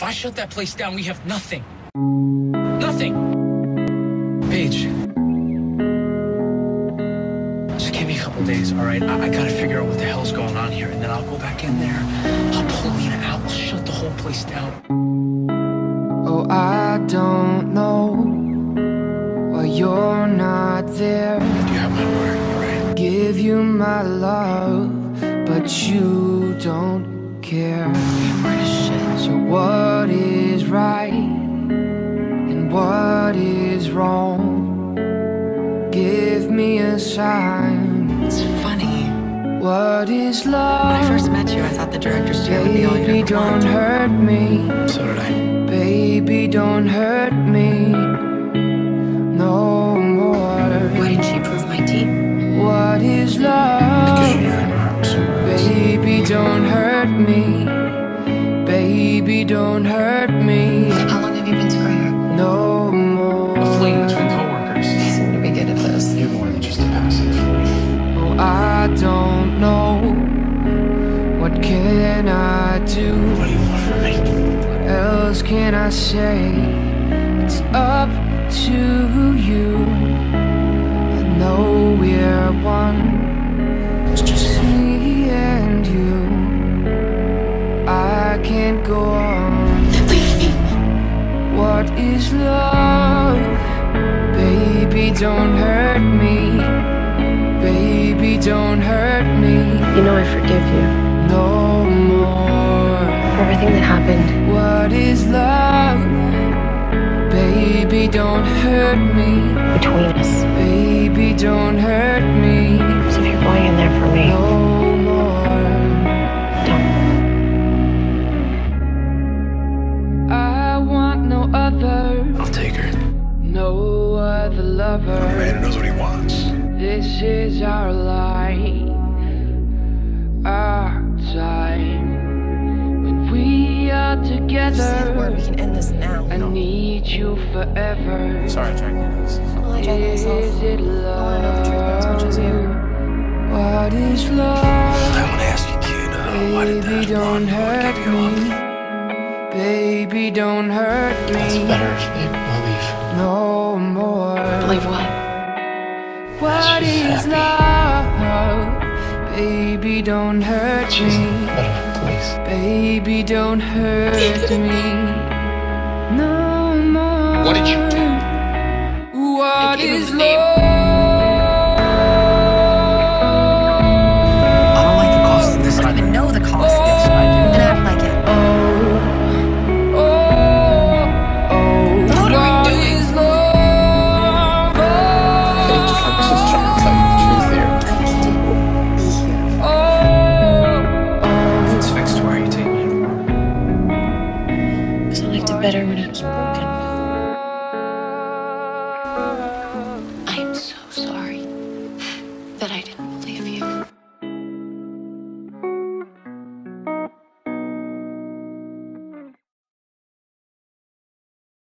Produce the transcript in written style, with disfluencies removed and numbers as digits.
If I shut that place down, we have nothing. Nothing. Paige. Just give me a couple days, all right? I gotta figure out what the hell's going on here, and then I'll go back in there. I'll pull Lena out. I'll shut the whole place down. Oh, I don't know why you're not there. You have my word, all right? Give you my love, but you don't care. So what is right and what is wrong? Give me a sign. It's funny. What is love? When I first met you, I thought the director's chair would be all you'd ever want. Baby, don't hurt me. So did I. Baby, don't hurt me no more. Why didn't she prove my teeth? What is love? Because you knew. Baby, don't hurt me. Baby, don't hurt me. How long have you been screaming? No more. A fling between coworkers. You seem to be good at this. You're more than just a passive. Oh, I don't know. What can I do? What do you want from me? What else can I say? It's up to you. I know we're one. Can't go on. What is love? Baby, don't hurt me. Baby, don't hurt me. You know I forgive you. No more. For everything that happened. What is love? Baby, don't hurt me. Between us. Baby, don't hurt me. So if you're going in there for me. No. I'll take her. No other lover. A man who knows what he wants. This is our life, our time. When we are together, just say the word. We can end this now. I need you forever. Sorry, Jack. Well, I tried myself. I want to know the truth as much as you. What is love? I want to ask you, kid. Why did that blonde boy give you up? Baby, don't hurt me. That's better if you believe. No more. Believe what? What is love? Baby, don't hurt me. Better, please. Baby, don't hurt me. No more. What did you do? What is love? Better when it was broken.